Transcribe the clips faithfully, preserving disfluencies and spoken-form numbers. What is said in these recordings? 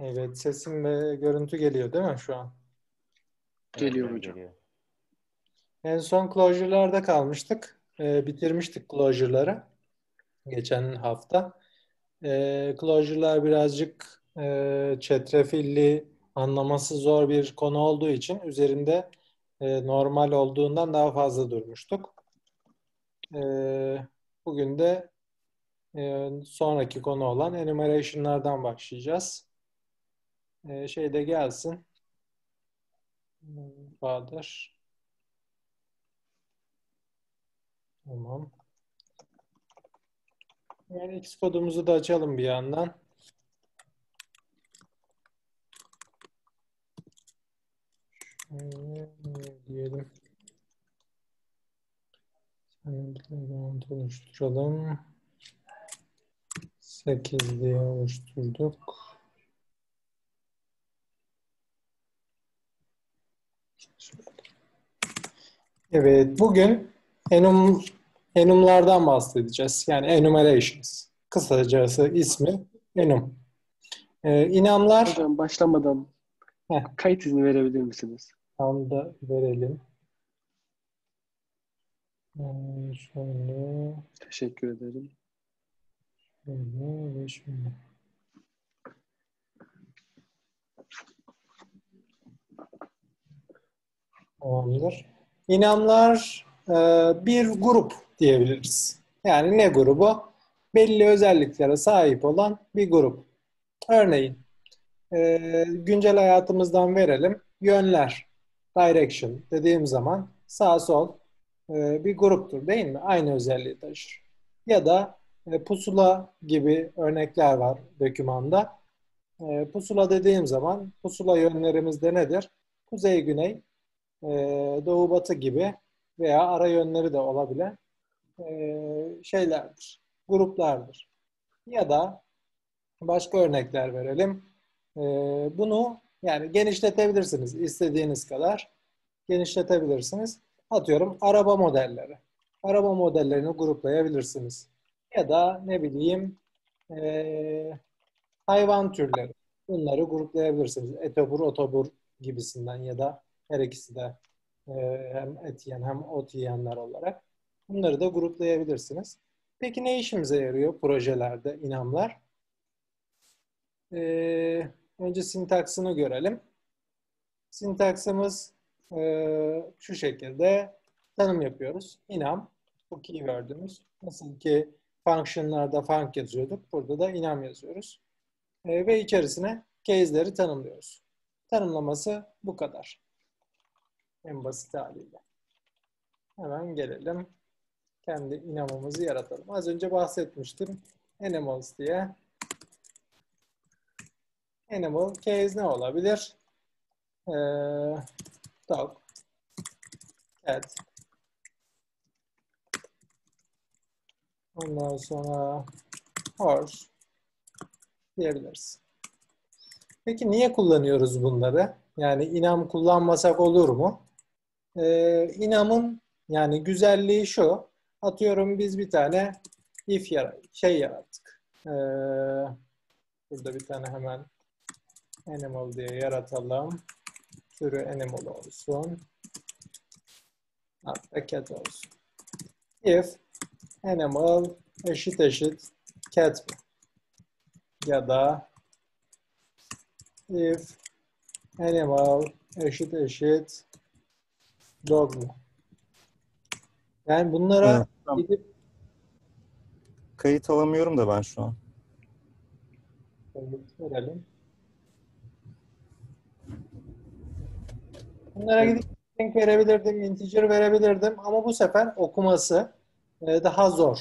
Evet, sesim ve görüntü geliyor değil mi şu an? Geliyor evet, hocam. Geliyor. En son Closure'larda kalmıştık. E, bitirmiştik Closure'ları geçen hafta. E, Closure'lar birazcık e, çetrefilli, anlaması zor bir konu olduğu için üzerinde e, normal olduğundan daha fazla durmuştuk. E, bugün de e, sonraki konu olan enumeration'lardan başlayacağız. E, şey de gelsin. Bahadır. Tamam. Yani Xcode'umuzu da açalım bir yandan. Şöyle diyelim. Sen oluşturalım. sekiz diye oluşturduk. Evet, bugün enum enumlardan bahsedeceğiz. Yani enumerations. Kısacası ismi enum. Ee, inamlar... Hocam başlamadan Heh. kayıt izni verebilir misiniz? Tam da verelim. Ee, şöyle... Teşekkür ederim. Şöyle ve şöyle. Tamamdır. İnamlar bir grup diyebiliriz. Yani ne grubu? Belli özelliklere sahip olan bir grup. Örneğin güncel hayatımızdan verelim. Yönler, direction dediğim zaman sağ sol bir gruptur değil mi? Aynı özelliği taşır. Ya da pusula gibi örnekler var dokümanda. Pusula dediğim zaman pusula yönlerimizde nedir? Kuzey, güney, doğu, batı gibi veya ara yönleri de olabilen şeylerdir, gruplardır. Ya da başka örnekler verelim. Bunu yani genişletebilirsiniz, istediğiniz kadar genişletebilirsiniz. Atıyorum araba modelleri. Araba modellerini gruplayabilirsiniz. Ya da ne bileyim hayvan türleri. Bunları gruplayabilirsiniz. Etobur, otobur gibisinden ya da her ikisi de hem et yiyen hem ot yiyenler olarak. Bunları da gruplayabilirsiniz. Peki ne işimize yarıyor projelerde inamlar? Ee, önce sintaksını görelim. Sintaksımız e, şu şekilde tanım yapıyoruz. İnam, bu keyword'ümüz. Nasıl ki function'larda func yazıyorduk, burada da inam yazıyoruz. E, ve içerisine case'leri tanımlıyoruz. Tanımlaması bu kadar. En basit haliyle. Hemen gelelim. Kendi inamımızı yaratalım. Az önce bahsetmiştim. Animals diye. Animal case ne olabilir? Ee, dog. Cat. Ondan sonra horse diyebiliriz. Peki niye kullanıyoruz bunları? Yani inam kullanmasak olur mu? Ee, inamın yani güzelliği şu. Atıyorum biz bir tane if yara şey yarattık. Ee, burada bir tane hemen animal diye yaratalım. Türü animal olsun. Hatta cat olsun. If animal eşit eşit cat ya da if animal eşit eşit dog mu? Yani bunlara evet, tamam. Gidip... Kayıt alamıyorum da ben şu an. Verelim. Bunlara gidip string verebilirdim, integer verebilirdim ama bu sefer okuması daha zor.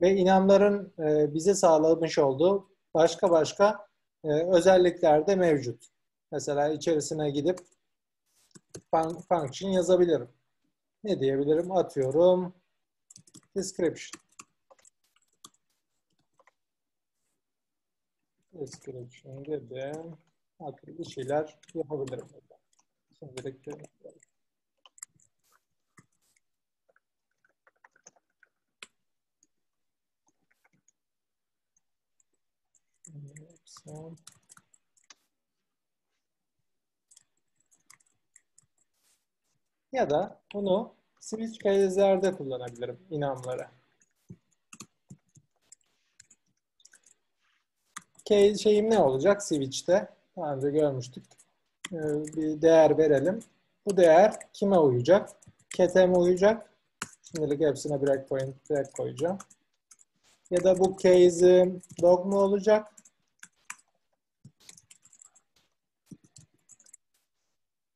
Ve inamların bize sağlamış olduğu başka başka özellikler de mevcut. Mesela içerisine gidip fun function yazabilirim. Ne diyebilirim? Atıyorum description. Description dedim. Artık bir şeyler yapabilirim. Şimdilik de yapalım. ya da bunu switch case'lerde kullanabilirim inamlara. Case şeyim ne olacak switch'te? Daha önce görmüştük. Ee, bir değer verelim. Bu değer kime uyacak? Cat'e mi uyacak? Şimdilik hepsine breakpoint break koyacağım. Ya da bu case'im dog mu olacak?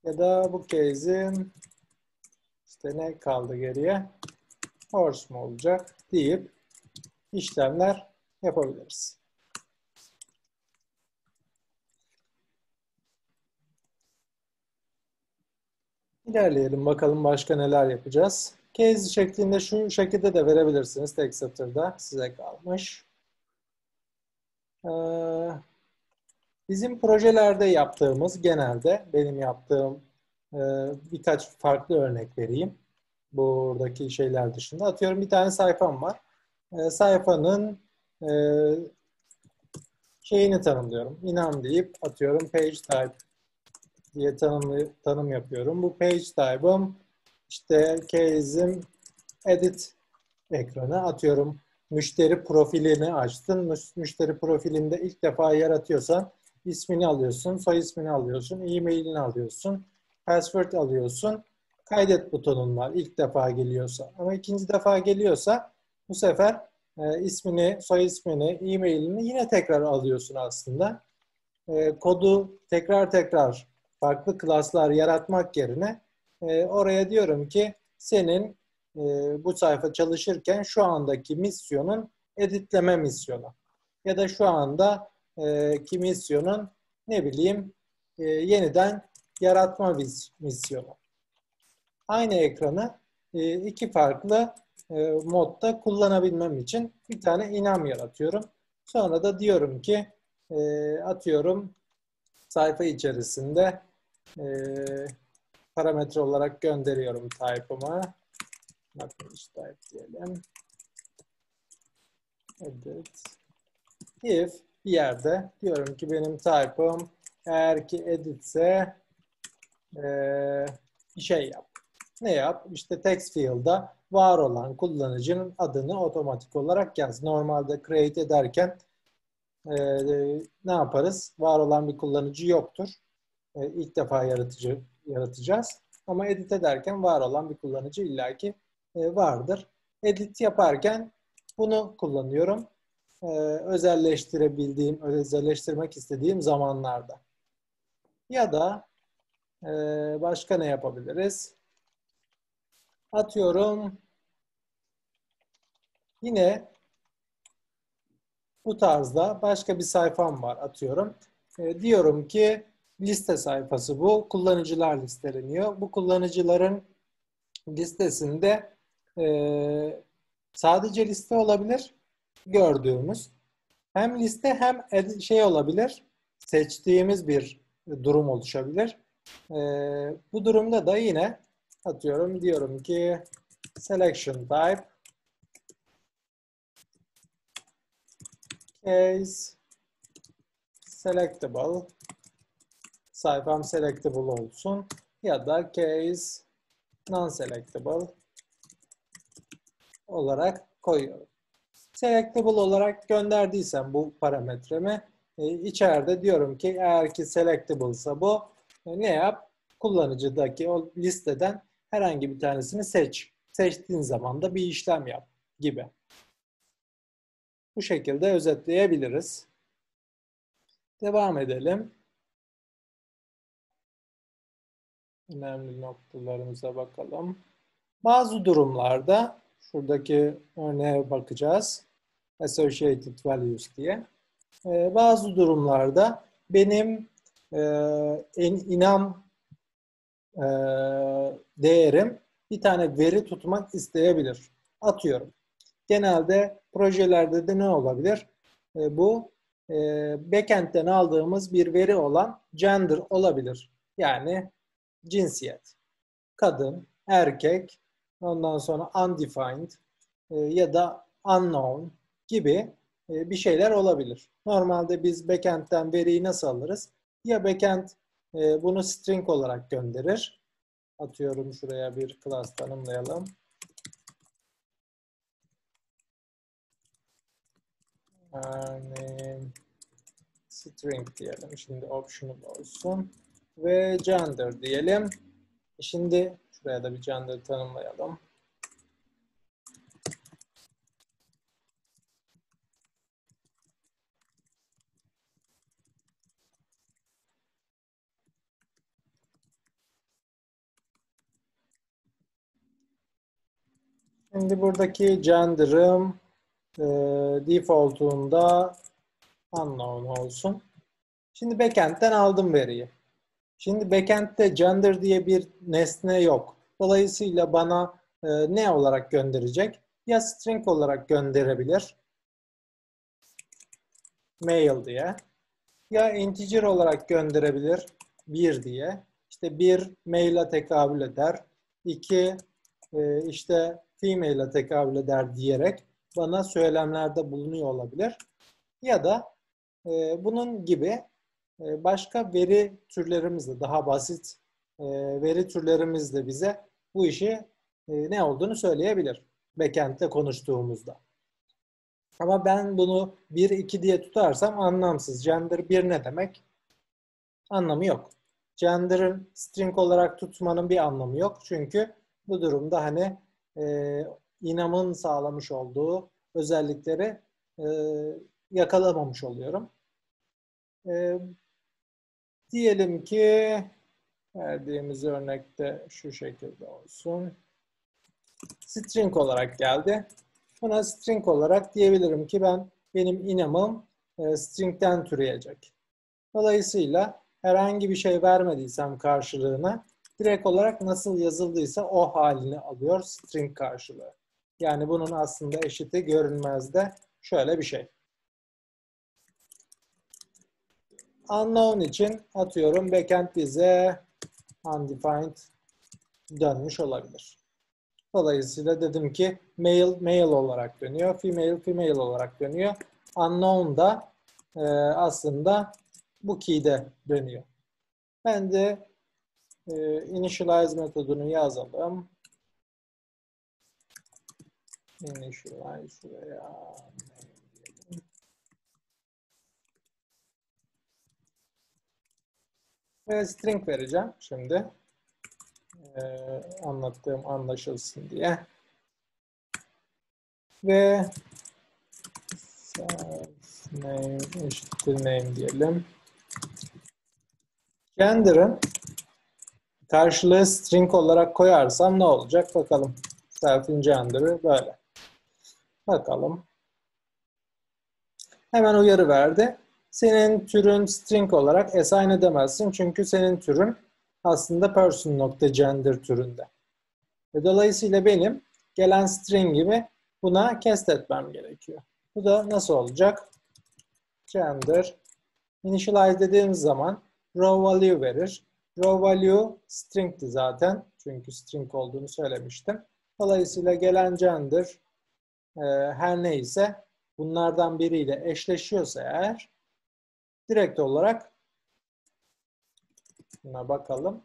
Ya da bu case'in işte ne kaldı geriye? Horse mu olacak deyip işlemler yapabiliriz. İlerleyelim bakalım başka neler yapacağız. Case şeklinde şu şekilde de verebilirsiniz. Tek satırda size kalmış. Ee, Bizim projelerde yaptığımız, genelde benim yaptığım e, birkaç farklı örnek vereyim. Buradaki şeyler dışında. Atıyorum bir tane sayfam var. E, sayfanın e, şeyini tanımlıyorum. Enum deyip atıyorum page type diye tanım, tanım yapıyorum. Bu page type'ım işte case'im edit ekranı atıyorum. Müşteri profilini açtın. Müşteri profilinde ilk defa yaratıyorsan ismini alıyorsun, soy ismini alıyorsun, e-mailini alıyorsun, password alıyorsun, kaydet butonun var ilk defa geliyorsa. Ama ikinci defa geliyorsa bu sefer e, ismini, soy ismini, e-mailini yine tekrar alıyorsun aslında. E, kodu tekrar tekrar farklı klaslar yaratmak yerine e, oraya diyorum ki senin e, bu sayfa çalışırken şu andaki misyonun editleme misyonu ya da şu anda E, ki misyonun ne bileyim e, yeniden yaratma misyonu. Aynı ekranı e, iki farklı e, modda kullanabilmem için bir tane enum yaratıyorum. Sonra da diyorum ki e, atıyorum sayfa içerisinde e, parametre olarak gönderiyorum type'ıma. Type diyelim. Evet. If bir yerde diyorum ki benim type'ım eğer ki editse ee, bir şey yap. Ne yap? İşte text field'da var olan kullanıcının adını otomatik olarak yaz. Normalde create ederken ee, ne yaparız? Var olan bir kullanıcı yoktur. E, ilk defa yaratıcı yaratacağız. Ama edit ederken var olan bir kullanıcı illaki e, vardır. Edit yaparken bunu kullanıyorum. Ee, özelleştirebildiğim, özelleştirmek istediğim zamanlarda. Ya da e, başka ne yapabiliriz? Atıyorum yine bu tarzda başka bir sayfam var atıyorum. E, diyorum ki liste sayfası bu. Kullanıcılar listeleniyor. Bu kullanıcıların listesinde e, sadece liste olabilir. Gördüğümüz hem liste hem şey olabilir, seçtiğimiz bir durum oluşabilir. Ee, bu durumda da yine atıyorum diyorum ki selection type case selectable sayfam selectable olsun ya da case non-selectable olarak koyuyorum. Selectable olarak gönderdiysem bu parametremi e, içeride diyorum ki eğer ki selectable'sa bu e, ne yap? Kullanıcıdaki o listeden herhangi bir tanesini seç. Seçtiğin zaman da bir işlem yap gibi. Bu şekilde özetleyebiliriz. Devam edelim. Önemli noktalarımıza bakalım. Bazı durumlarda şuradaki örneğe bakacağız. Associated values diye. Ee, bazı durumlarda benim e, enum e, değerim bir tane veri tutmak isteyebilir. Atıyorum. Genelde projelerde de ne olabilir? E, bu e, backend'den aldığımız bir veri olan gender olabilir. Yani cinsiyet. Kadın, erkek, ondan sonra undefined ya da unknown gibi bir şeyler olabilir. Normalde biz backend'den veriyi nasıl alırız? Ya backend bunu string olarak gönderir Atıyorum şuraya bir class tanımlayalım. Yani string diyelim. Şimdi optional olsun. Ve gender diyelim. Şimdi şuraya da bir gender tanımlayalım. Şimdi buradaki gender'ım e, default'unda unknown olsun. Şimdi backend'den aldım veriyi. Şimdi backend'de gender diye bir nesne yok. Dolayısıyla bana e, ne olarak gönderecek? Ya string olarak gönderebilir. Mail diye. Ya integer olarak gönderebilir. bir diye. İşte bir mail'e tekabül eder. iki e, işte female'e tekabül eder diyerek bana söylemlerde bulunuyor olabilir. Ya da e, bunun gibi e, başka veri türlerimizle, daha basit e, veri türlerimizle bize bu işi e, ne olduğunu söyleyebilir. Backend'te konuştuğumuzda. Ama ben bunu bir iki diye tutarsam anlamsız. Gender bir ne demek? Anlamı yok. Gender'ı string olarak tutmanın bir anlamı yok. Çünkü bu durumda hani Ee, inamın sağlamış olduğu özellikleri e, yakalamamış oluyorum. Ee, diyelim ki verdiğimiz örnekte şu şekilde olsun. String olarak geldi. Buna string olarak diyebilirim ki ben benim inamım e, string'ten türeyecek. Dolayısıyla herhangi bir şey vermediysem karşılığına direkt olarak nasıl yazıldıysa o halini alıyor string karşılığı. Yani bunun aslında eşiti görünmezde şöyle bir şey. Unknown için atıyorum backend bize undefined dönmüş olabilir. Dolayısıyla dedim ki male male olarak dönüyor, female female olarak dönüyor. Unknown da e, aslında bu key'de dönüyor. Ben de initialize metodunu yazalım. Initialize şuraya. Ve string vereceğim şimdi. Ee, anlattığım anlaşılsın diye. Ve name eşittir name diyelim. Gender'ın karşılığı string olarak koyarsam ne olacak? Bakalım. Self'in gender'ı böyle. Bakalım. Hemen uyarı verdi. Senin türün string olarak assign edemezsin. Çünkü senin türün aslında person.gender türünde. Dolayısıyla benim gelen string'imi buna cast etmem gerekiyor. Bu da nasıl olacak? Gender. Initialize dediğimiz zaman raw value verir. Raw value string'ti zaten. Çünkü string olduğunu söylemiştim. Dolayısıyla gelen gender e, her neyse bunlardan biriyle eşleşiyorsa eğer direkt olarak buna bakalım.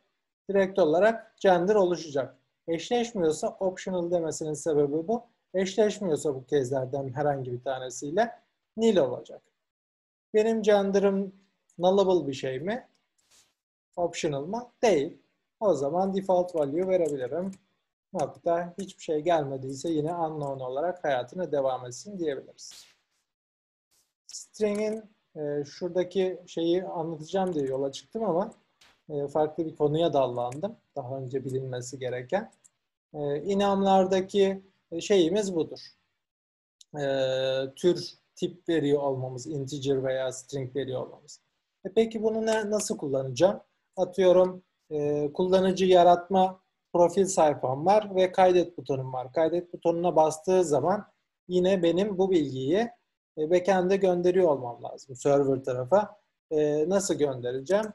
Direkt olarak gender oluşacak. Eşleşmiyorsa optional demesinin sebebi bu. Eşleşmiyorsa bu kezlerden herhangi bir tanesiyle nil olacak. Benim gender'ım nullable bir şey mi? Optional mı? Değil. O zaman default value verebilirim. Hatta hiçbir şey gelmediyse yine unknown olarak hayatına devam etsin diyebiliriz. String'in e, şuradaki şeyi anlatacağım diye yola çıktım ama e, farklı bir konuya dallandım. Daha önce bilinmesi gereken. E, inamlardaki şeyimiz budur. E, tür, tip veriyor olmamız, integer veya string veriyor olmamız. E, peki bunu ne, nasıl kullanacağım? Atıyorum e, kullanıcı yaratma profil sayfam var ve kaydet butonum var. Kaydet butonuna bastığı zaman yine benim bu bilgiyi e, backend'e gönderiyor olmam lazım. Server tarafa. E, nasıl göndereceğim?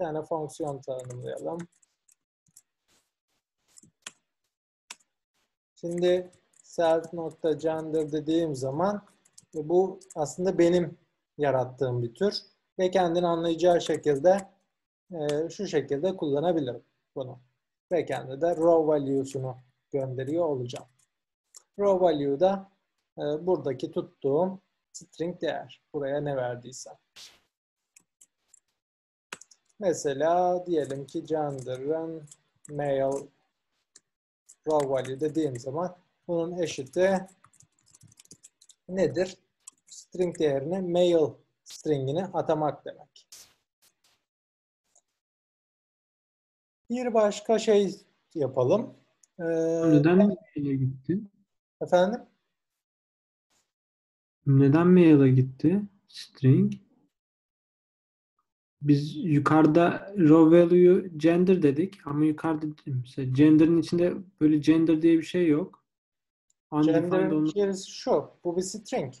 Bir tane fonksiyon tanımlayalım. Şimdi self.gender dediğim zaman e, bu aslında benim yarattığım bir tür. Backend'in anlayacağı şekilde Ee, şu şekilde kullanabilirim bunu. backend'e de raw value'sunu gönderiyor olacağım. Raw value da e, buradaki tuttuğum string değer. Buraya ne verdiysem. Mesela diyelim ki gender'ın male raw value dediğim zaman bunun eşiti nedir? String değerine male stringini atamak demek. Bir başka şey yapalım. Ee, Neden mail'e gitti? Efendim? Neden mail'e gitti? String. Biz yukarıda raw value gender dedik ama yukarıda mesela gender'ın içinde böyle gender diye bir şey yok. Gender'ın içerisi şu. Bu bir string.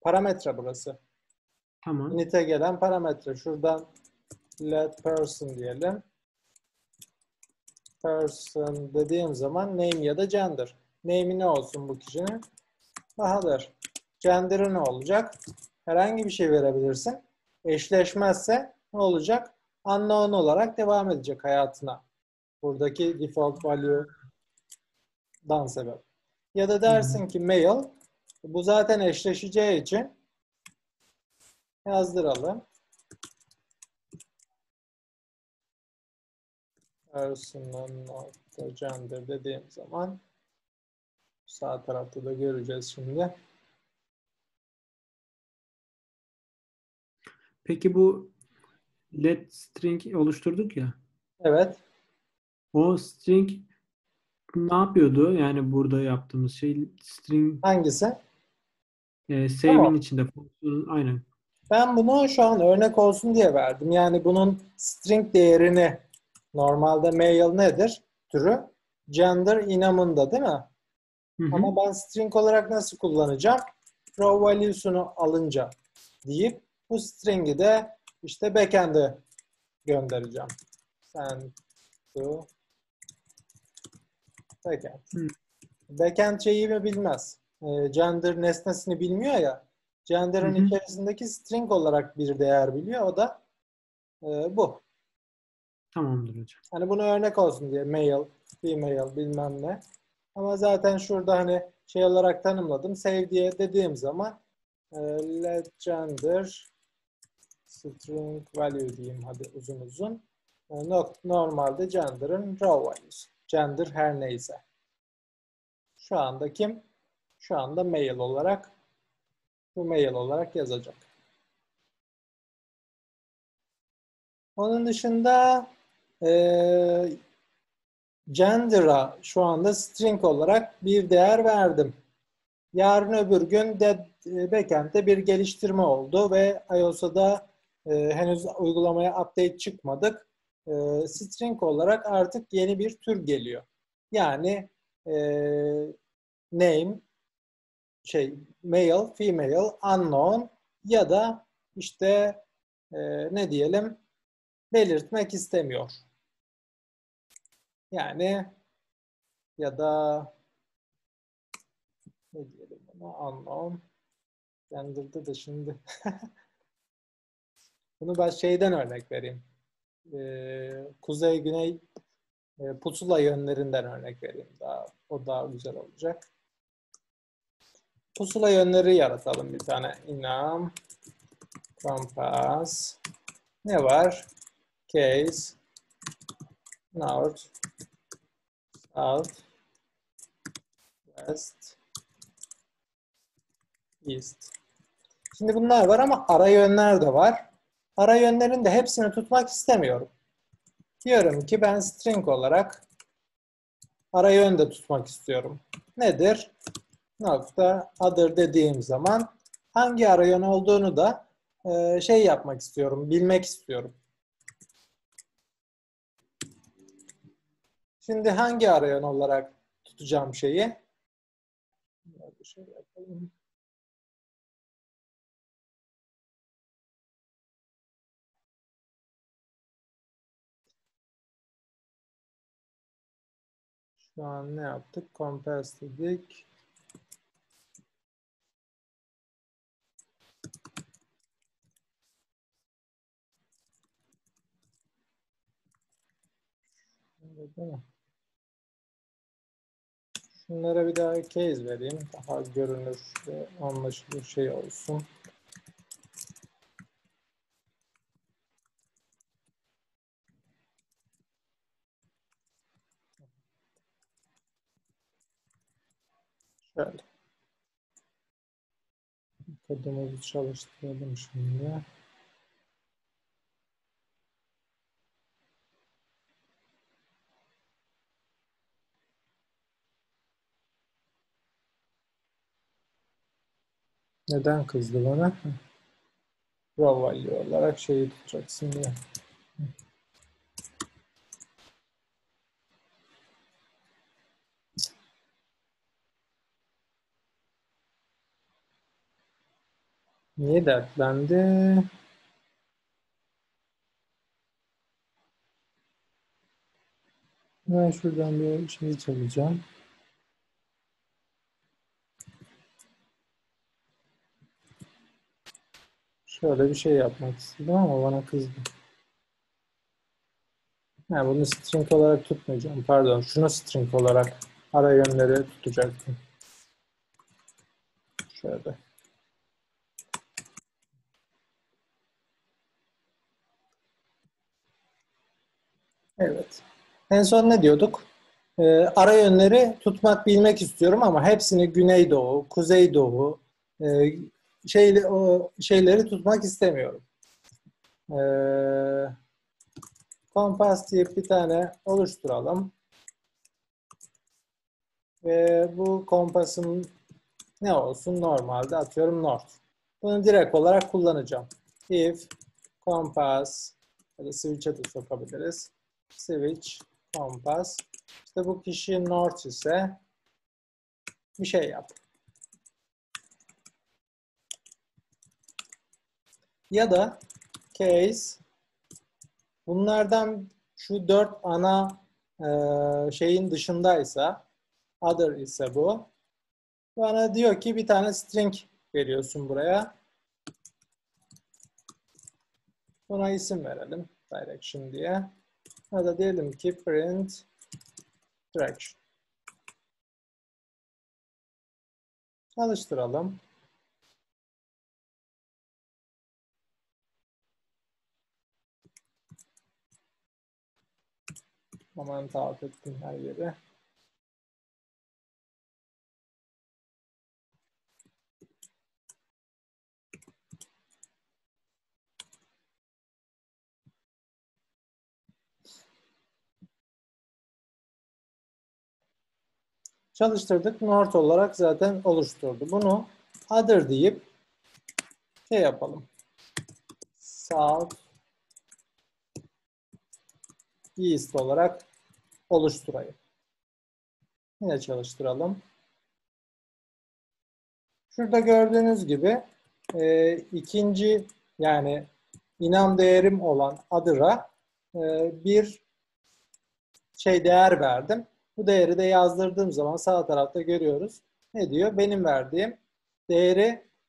Parametre burası. Tamam. Nite gelen parametre. Şuradan let person diyelim. Person dediğim zaman name ya da gender. Name'i ne olsun bu kişinin? Bahadır. Gender'ı ne olacak? Herhangi bir şey verebilirsin. Eşleşmezse ne olacak? Unknown olarak devam edecek hayatına. Buradaki default value'dan sebep. Ya da dersin ki male. Bu zaten eşleşeceği için yazdıralım. Person'ın altta gender dediğim zaman sağ tarafta da göreceğiz şimdi. Peki bu let string oluşturduk ya. Evet. O string ne yapıyordu? Yani burada yaptığımız şey string. Hangisi? E, save'in tamam. içinde. Aynen. Ben bunu şu an örnek olsun diye verdim. Yani bunun string değerini normalde male nedir? Türü. Gender inamında değil mi? Hı hı. Ama ben string olarak nasıl kullanacağım? Raw value'sunu alınca deyip bu string'i de işte backend'e göndereceğim. Send to backend. Hı. Backend şeyi mi bilmez? E, gender nesnesini bilmiyor ya. Gender'ın hı hı. içerisindeki string olarak bir değer biliyor. O da e, bu. Tamamdır hocam. Hani bunu örnek olsun diye male, female bilmem ne. Ama zaten şurada hani şey olarak tanımladım. Save diye dediğim zaman e, let gender string value diyeyim hadi uzun uzun. E, normalde gender'ın raw value'su. Gender her neyse. Şu anda kim? Şu anda male olarak bu mail olarak yazacak. Onun dışında e, gender'a şu anda string olarak bir değer verdim. Yarın öbür gün de, e, backend'de bir geliştirme oldu ve iOS'da e, henüz uygulamaya update çıkmadık. E, string olarak artık yeni bir tür geliyor. Yani e, name şey male, female, unknown ya da işte e, ne diyelim belirtmek istemiyor. Yani ya da ne diyelim buna unknown gender'da da şimdi bunu ben şeyden örnek vereyim. Ee, kuzey, güney e, pusula yönlerinden örnek vereyim. Daha, o daha güzel olacak. Pusula yönleri yaratalım bir tane. Enum, compass, ne var? Case, north, south, west, east. Şimdi bunlar var ama ara yönler de var. Ara yönlerin de hepsini tutmak istemiyorum. Diyorum ki ben string olarak ara yön de tutmak istiyorum. Nedir? Nokta other dediğim zaman hangi arayon olduğunu da e, şey yapmak istiyorum, bilmek istiyorum. Şimdi hangi arayon olarak tutacağım şeyi? Şey yapalım. Şu an ne yaptık? Compass dedik. şunlara bir daha case vereyim. Daha görünür ve anlaşılır şey olsun. Şöyle. Kodumuzu çalıştıralım şimdi. Neden kızdı bana? Raw value olarak şeyi tutacaksın diye. Niye dertlendi? Ben şuradan bir şey çalacağım. Şöyle bir şey yapmak istedim ama bana kızdı. Yani bunu string olarak tutmayacağım. Pardon, şunu string olarak ara yönleri tutacaktım. Şöyle. Evet. En son ne diyorduk? Ee, ara yönleri tutmak bilmek istiyorum ama hepsini güneydoğu, kuzeydoğu e, şey, o şeyleri tutmak istemiyorum. Ee, kompas diye bir tane oluşturalım. Ee, bu kompasın ne olsun? Normalde atıyorum north. Bunu direkt olarak kullanacağım. If kompas ya da switch'e de sokabiliriz. Switch, kompas. İşte bu kişi north ise bir şey yap. Ya da case bunlardan şu dört ana e, şeyin dışındaysa, other ise bu. Bana diyor ki bir tane string veriyorsun buraya. Buna isim verelim. Direction diye. Ya da diyelim ki print direction. Çalıştıralım. Aman takip ettim her yere. Çalıştırdık. North olarak zaten oluşturdu. Bunu other deyip şey yapalım. South East olarak oluşturayım. Yine çalıştıralım. Şurada gördüğünüz gibi e, ikinci yani inam değerim olan other'a e, bir şey değer verdim. Bu değeri de yazdırdığım zaman sağ tarafta görüyoruz. Ne diyor? Benim verdiğim değeri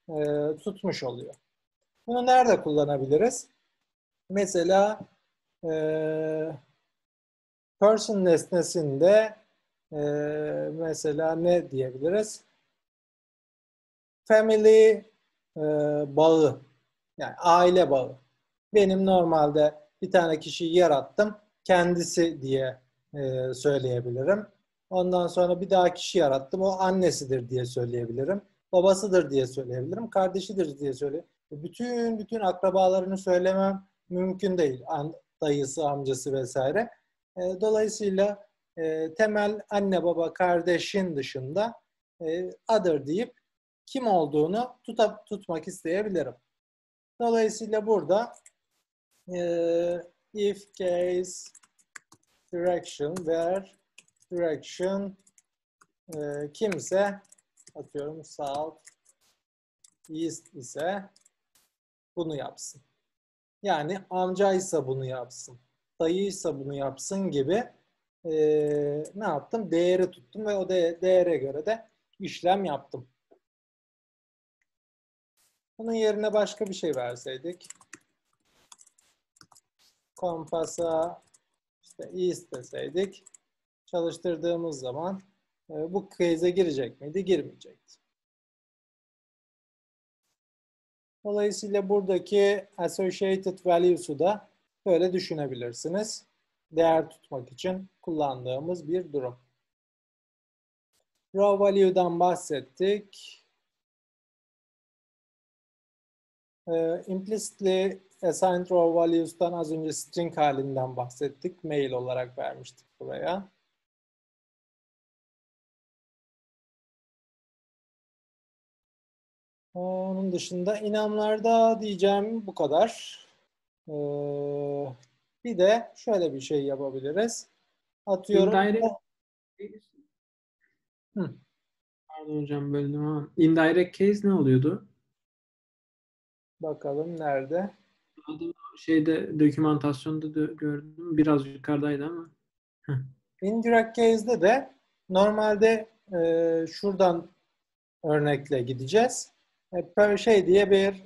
e, tutmuş oluyor. Bunu nerede kullanabiliriz? Mesela eee person nesnesinde e, mesela ne diyebiliriz? Family e, bağı. Yani aile bağı. Benim normalde bir tane kişiyi yarattım. Kendisi diye e, söyleyebilirim. Ondan sonra bir daha kişi yarattım. O annesidir diye söyleyebilirim. Babasıdır diye söyleyebilirim. Kardeşidir diye söyleyebilirim. Bütün bütün akrabalarını söylemem mümkün değil. An, dayısı, amcası vesaire. Dolayısıyla e, temel anne baba kardeşin dışında e, other deyip kim olduğunu tutup tutmak isteyebilirim. Dolayısıyla burada e, if case direction where direction e, kimse atıyorum south east ise bunu yapsın. Yani amcaysa bunu yapsın. Dayıysa bunu yapsın gibi e, ne yaptım? Değeri tuttum ve o de değere göre de işlem yaptım. Bunun yerine başka bir şey verseydik. Kompasa işte east deseydik. Çalıştırdığımız zaman bu case'e girecek miydi? Girmeyecekti. Dolayısıyla buradaki associated values'u da böyle düşünebilirsiniz. Değer tutmak için kullandığımız bir durum. Raw value'dan bahsettik. Ee, implicitly assigned raw values'tan az önce string halinden bahsettik. Mail olarak vermiştik buraya. Onun dışında inamlarda diyeceğim bu kadar. Ee, bir de şöyle bir şey yapabiliriz. Atıyorum. Indirect. Hı. Pardon hocam, böldüm ama. Indirect case ne oluyordu? Bakalım nerede? Şeyde, dokümantasyonda da gördüm. Biraz yukarıdaydı ama. Hı. Indirect case'de de normalde e, şuradan örnekle gideceğiz. Per şey diye bir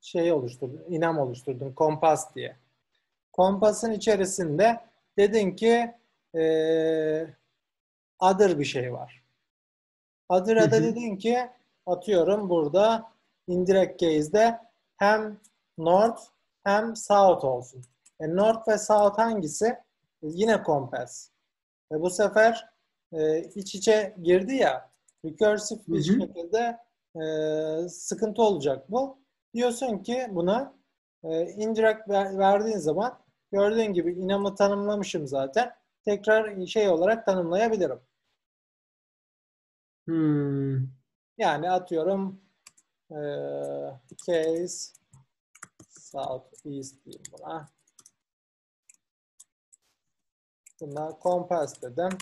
şey oluşturdum, inam oluşturdum, kompas diye. Kompasın içerisinde dedin ki e, other bir şey var. Other'a da dedin ki atıyorum burada indirect case'de hem north hem south olsun. E, north ve south hangisi? E, yine kompas. E, bu sefer e, iç içe girdi ya. Recursive bir hı hı. şekilde e, sıkıntı olacak bu. Diyorsun ki buna e, indirect ver, verdiğin zaman gördüğün gibi inamı tanımlamışım zaten. Tekrar şey olarak tanımlayabilirim. Hmm. Yani atıyorum e, case south east diyeyim buna. Buna compass dedim.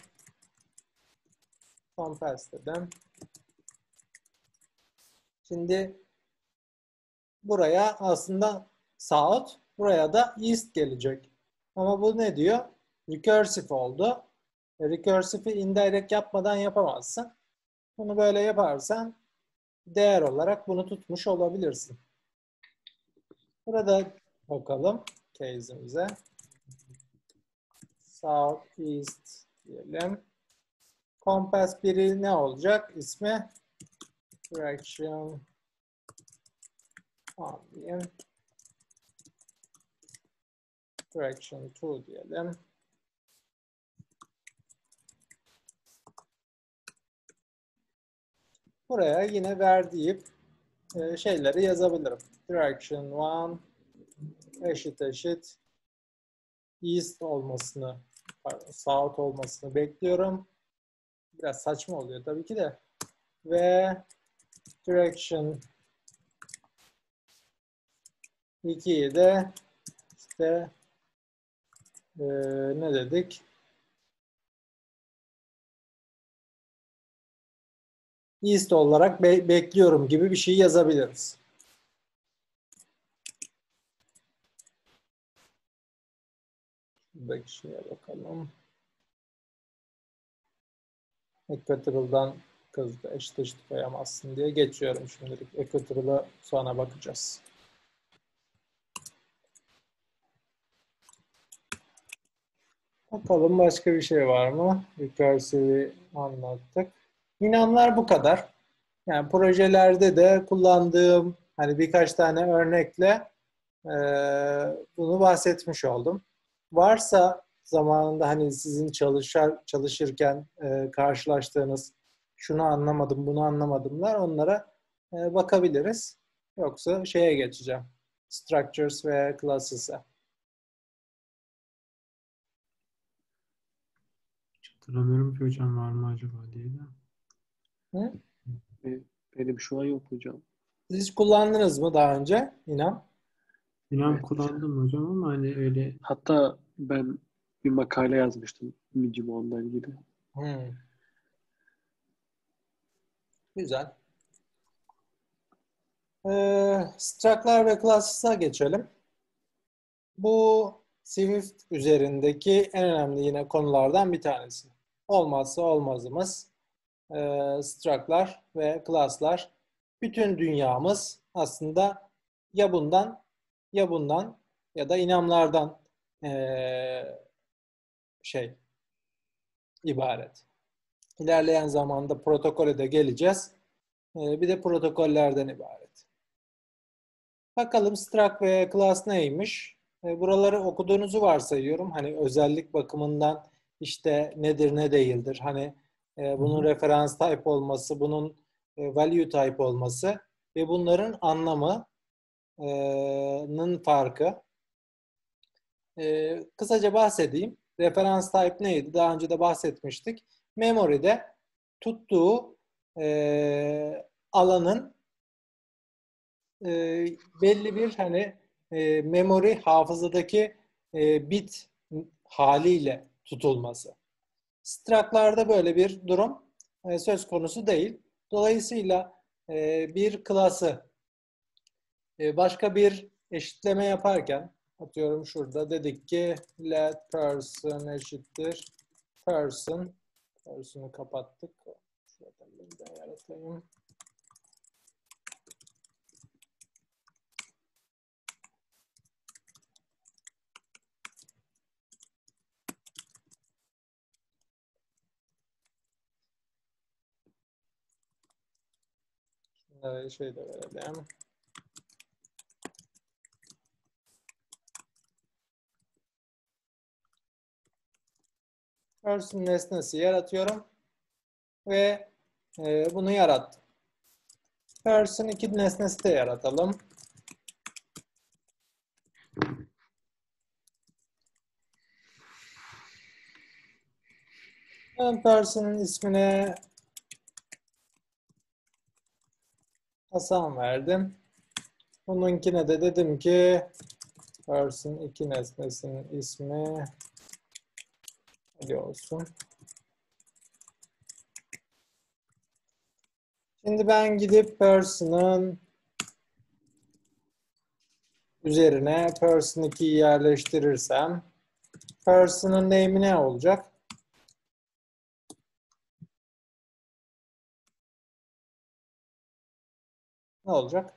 Compass dedim. Şimdi buraya aslında south, buraya da east gelecek. Ama bu ne diyor? Recursive oldu. Recursive'i indirect yapmadan yapamazsın. Bunu böyle yaparsan değer olarak bunu tutmuş olabilirsin. Burada bakalım case'imize. South, east diyelim. Compass biri ne olacak? İsmi direction one diyelim. Direction two diyelim. Buraya yine ver deyip şeyleri yazabilirim. Direction one eşit eşit east olmasını, pardon, south olmasını bekliyorum. Biraz saçma oluyor tabii ki de. Ve direction ikiyi de işte e, ne dedik? East olarak be bekliyorum gibi bir şey yazabiliriz. Şuradaki şeye bakalım. Equatoral'dan kızdı. Eşit eşit koyamazsın diye geçiyorum şimdilik. Equatoral'a sonra bakacağız. Bakalım başka bir şey var mı? Recursive'i anlattık. İnanlar bu kadar. Yani projelerde de kullandığım hani birkaç tane örnekle e, bunu bahsetmiş oldum. Varsa zamanında hani sizin çalışır, çalışırken e, karşılaştığınız şunu anlamadım, bunu anlamadımlar, onlara e, bakabiliriz. Yoksa şeye geçeceğim. Structures ve Classes'e. Çıktıramıyorum ki hocam var mı acaba diye de. Hı? Böyle bir şey yok hocam. Siz kullandınız mı daha önce? İnan. İnan evet. Kullandım hocam ama hani öyle. Hatta ben bir makale yazmıştım. Mücim ondan ilgili. Hmm. Güzel. Ee, Struct'lar ve Classes'a geçelim. Bu Swift üzerindeki en önemli yine konulardan bir tanesi. Olmazsa olmazımız ee, Struct'lar ve Class'lar. Bütün dünyamız aslında ya bundan ya bundan ya da inamlardan ee, şey ibaret. İlerleyen zamanda protokole de geleceğiz. Bir de protokollerden ibaret. Bakalım struct ve class neymiş? Buraları okuduğunuzu varsayıyorum. Hani özellik bakımından işte nedir ne değildir. Hani bunun referans type olması, bunun value type olması ve bunların anlamının farkı. Kısaca bahsedeyim. Referans type neydi? Daha önce de bahsetmiştik. Memory'de tuttuğu e, alanın e, belli bir hani e, memory hafızadaki e, bit haliyle tutulması. Struct'larda böyle bir durum e, söz konusu değil. Dolayısıyla e, bir klası e, başka bir eşitleme yaparken, atıyorum şurada dedik ki let person eşittir person. Person'u kapattık. Şuradan bir daha yaratayım. Şunlara şey de verelim. Person nesnesi yaratıyorum ve e, bunu yarattım. Person iki nesnesi de yaratalım. Ben person'ın ismine Hasan verdim. Bununkine de dedim ki person iki nesnesinin ismi olsun. Şimdi ben gidip person'ın üzerine person iki'yi yerleştirirsem person'ın name'i ne olacak? Ne olacak?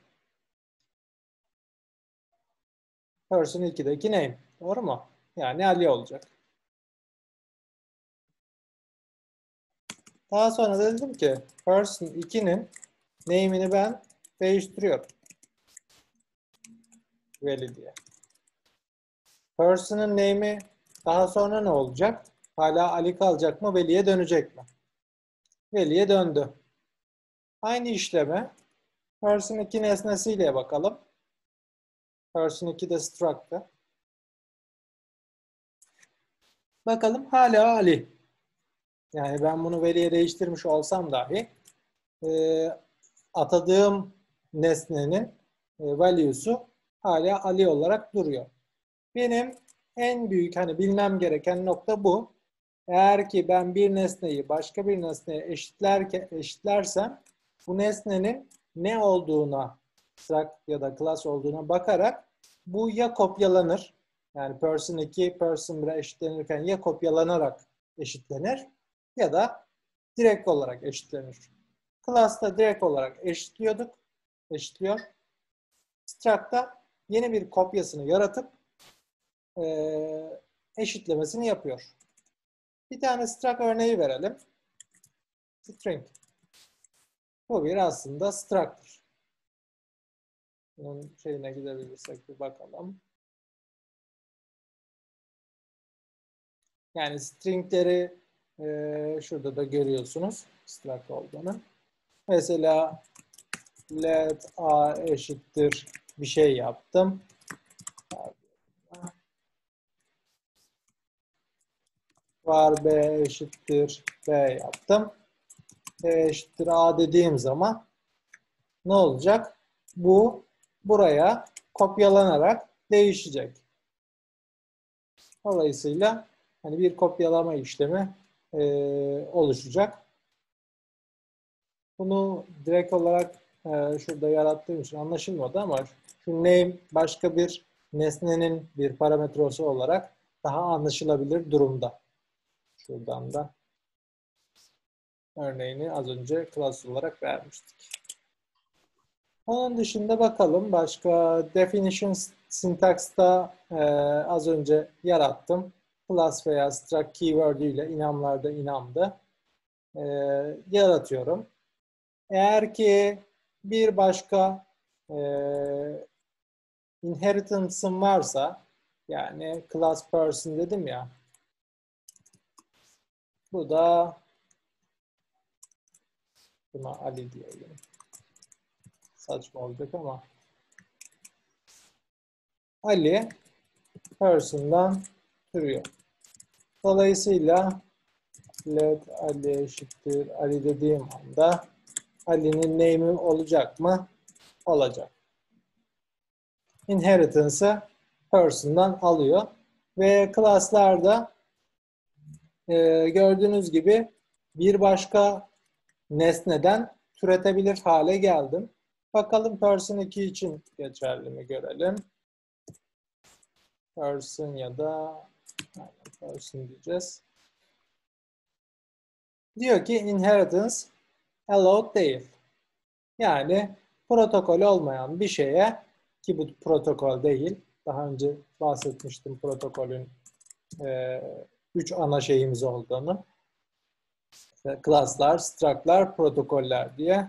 Person iki'deki name. Doğru mu? Yani Ali olacak. Daha sonra da dedim ki person iki'nin name'ini ben değiştiriyorum. Veli diye. Person'ın name'i daha sonra ne olacak? Hala Ali kalacak mı? Veli'ye dönecek mi? Veli'ye döndü. Aynı işleme person iki nesnesiyle bakalım. Person iki de struct'ta. Bakalım hala Ali. Yani ben bunu veliye değiştirmiş olsam dahi e, atadığım nesnenin e, value'su hala Ali olarak duruyor. Benim en büyük hani bilmem gereken nokta bu. Eğer ki ben bir nesneyi başka bir nesneye eşitlerken eşitlersem bu nesnenin ne olduğuna, struct ya da class olduğuna bakarak bu ya kopyalanır. Yani person iki person bir'e eşitlenirken ya kopyalanarak eşitlenir ya da direkt olarak eşitlenir. Class'ta direkt olarak eşitliyorduk. Eşitliyor. Struct'ta yeni bir kopyasını yaratıp ee, eşitlemesini yapıyor. Bir tane struct örneği verelim. String. Bu bir aslında struct'tır. Bunun şeyine gidebilirsek bir bakalım. Yani stringleri Ee, şurada da görüyorsunuz struct olduğunu. Mesela let a eşittir bir şey yaptım. Var b eşittir b yaptım. B eşittir a dediğim zaman ne olacak? Bu buraya kopyalanarak değişecek. Dolayısıyla hani bir kopyalama işlemi Ee, oluşacak. Bunu direkt olarak e, şurada yarattığım için anlaşılmadı ama şu name başka bir nesnenin bir parametresi olarak daha anlaşılabilir durumda. Şuradan da örneğini az önce class olarak vermiştik. Onun dışında bakalım başka definition syntax'ta e, az önce yarattım. class veya struct keyword'üyle inamlarda inamda e, yaratıyorum. Eğer ki bir başka e, inheritance'ım varsa, yani class person dedim ya, bu da buna Ali diyelim. Saçma olacak ama Ali person'dan türüyor. Dolayısıyla let Ali eşittir Ali dediğim anda Ali'nin name'i olacak mı? Olacak. Inheritance'ı person'dan alıyor. Ve class'larda e, gördüğünüz gibi bir başka nesneden türetebilir hale geldim. Bakalım person iki için geçerli mi görelim. Person ya da person diyeceğiz. Diyor ki inheritance allowed değil. Yani protokol olmayan bir şeye, ki bu protokol değil. Daha önce bahsetmiştim protokolün e, üç ana şeyimiz olduğunu. İşte class'lar, struct'lar, protokoller diye.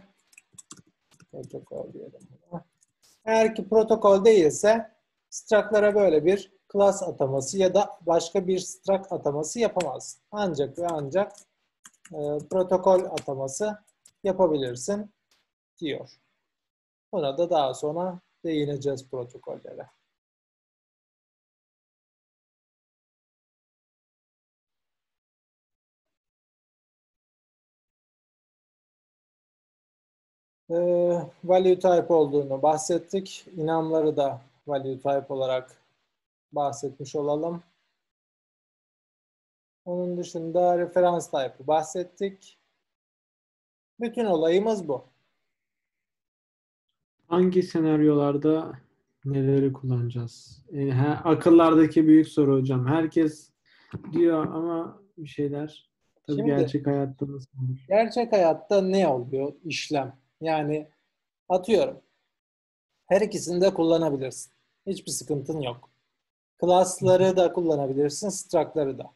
Protokol diyelim buna. Eğer ki protokol değilse struct'lara böyle bir class ataması ya da başka bir struct ataması yapamaz. Ancak ve ancak e, protokol ataması yapabilirsin diyor. Buna da daha sonra değineceğiz protokollere. Value type olduğunu bahsettik. İnamları da value type olarak bahsetmiş olalım. Onun dışında referans type'ı bahsettik. Bütün olayımız bu. Hangi senaryolarda neleri kullanacağız? E, he, akıllardaki büyük soru hocam. Herkes diyor ama bir şeyler. Tabii şimdi, gerçek hayatta nasıl olur? Gerçek hayatta ne oluyor işlem? Yani atıyorum. Her ikisini de kullanabilirsin. Hiçbir sıkıntın yok. Class'ları da kullanabilirsin, struct'ları da.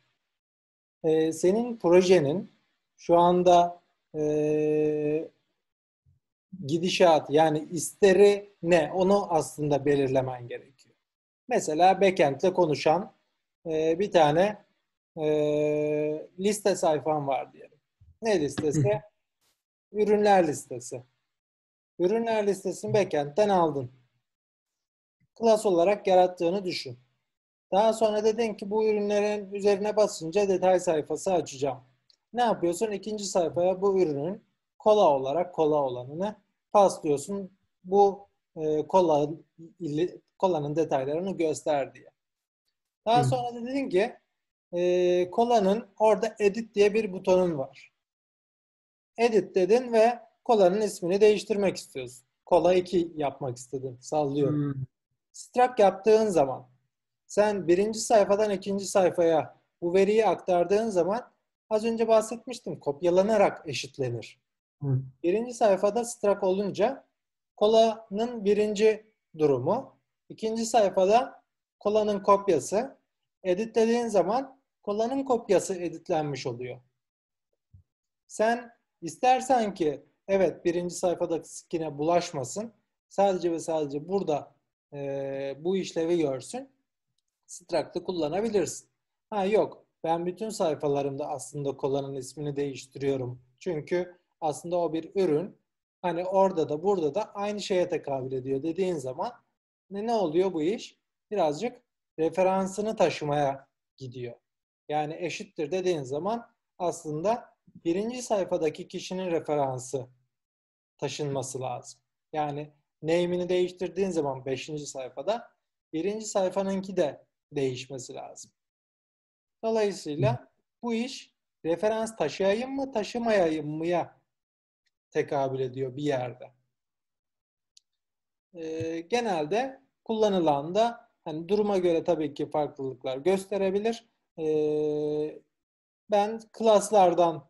Ee, senin projenin şu anda ee, gidişatı, yani isteri ne, onu aslında belirlemen gerekiyor. Mesela backend'le konuşan ee, bir tane ee, liste sayfan var diyelim. Ne listesi? Hı. Ürünler listesi. Ürünler listesini backend'ten aldın. Class olarak yarattığını düşün. Daha sonra dedin ki bu ürünlerin üzerine basınca detay sayfası açacağım. Ne yapıyorsun? İkinci sayfaya bu ürünün kola olarak kola olanını paslıyorsun. Bu e, kola, kolanın detaylarını göster diye. Daha hmm. sonra dedin ki e, kolanın orada edit diye bir butonun var. Edit dedin ve kolanın ismini değiştirmek istiyorsun. Kola iki yapmak istedin. Sallıyorum. Hmm. Struct yaptığın zaman sen birinci sayfadan ikinci sayfaya bu veriyi aktardığın zaman az önce bahsetmiştim. Kopyalanarak eşitlenir. Hmm. Birinci sayfada struct olunca kolanın birinci durumu, ikinci sayfada kolanın kopyası, edit dediğin zaman kolanın kopyası editlenmiş oluyor. Sen İstersen ki evet birinci sayfadakine bulaşmasın. Sadece ve sadece burada e, bu işlevi görsün. Struct'ı kullanabilirsin. Ha yok, ben bütün sayfalarımda aslında kolanın ismini değiştiriyorum. Çünkü aslında o bir ürün. Hani orada da burada da aynı şeye tekabül ediyor dediğin zaman ne, ne oluyor bu iş? Birazcık referansını taşımaya gidiyor. Yani eşittir dediğin zaman aslında birinci sayfadaki kişinin referansı taşınması lazım. Yani name'ini değiştirdiğin zaman beşinci sayfada birinci sayfanınki de değişmesi lazım. Dolayısıyla bu iş referans taşıyayım mı taşımayayım mıya tekabül ediyor bir yerde. Ee, genelde kullanılan da hani duruma göre tabii ki farklılıklar gösterebilir. Ee, ben class'lardan